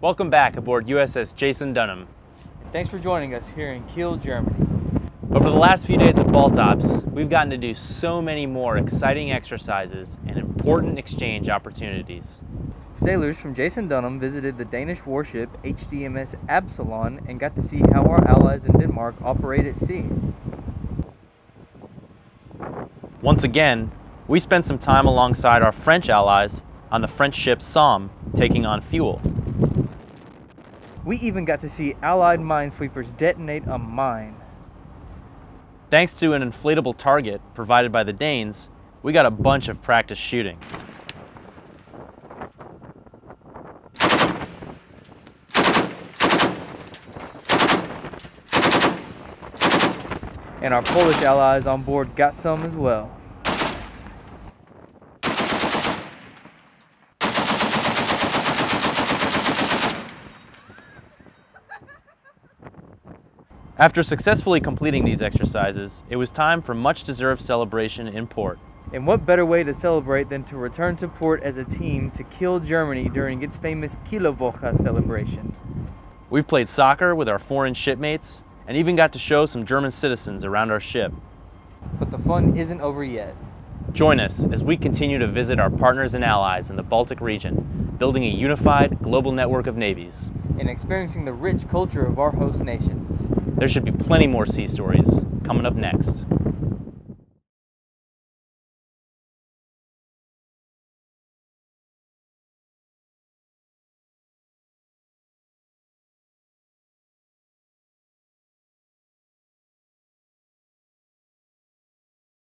Welcome back aboard USS Jason Dunham. Thanks for joining us here in Kiel, Germany. Over the last few days of Ball Tops, we've gotten to do so many more exciting exercises and important exchange opportunities. Sailors from Jason Dunham visited the Danish warship HDMS Absalon and got to see how our allies in Denmark operate at sea. Once again, we spent some time alongside our French allies on the French ship Somme, taking on fuel. We even got to see Allied minesweepers detonate a mine. Thanks to an inflatable target provided by the Danes, we got a bunch of practice shooting. And our Polish allies on board got some as well. After successfully completing these exercises, it was time for much-deserved celebration in port. And what better way to celebrate than to return to port as a team to Kiel, Germany during its famous Kieler Woche celebration. We've played soccer with our foreign shipmates and even got to show some German citizens around our ship. But the fun isn't over yet. Join us as we continue to visit our partners and allies in the Baltic region, building a unified global network of navies. And experiencing the rich culture of our host nations. There should be plenty more sea stories coming up next.